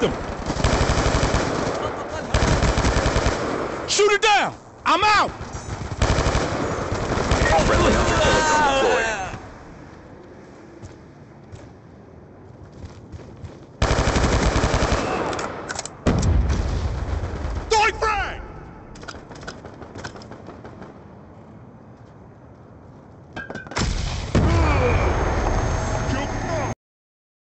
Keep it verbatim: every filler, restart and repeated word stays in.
Shoot them! Shoot her down! I'm out! Friendly hunter killer drone deployed.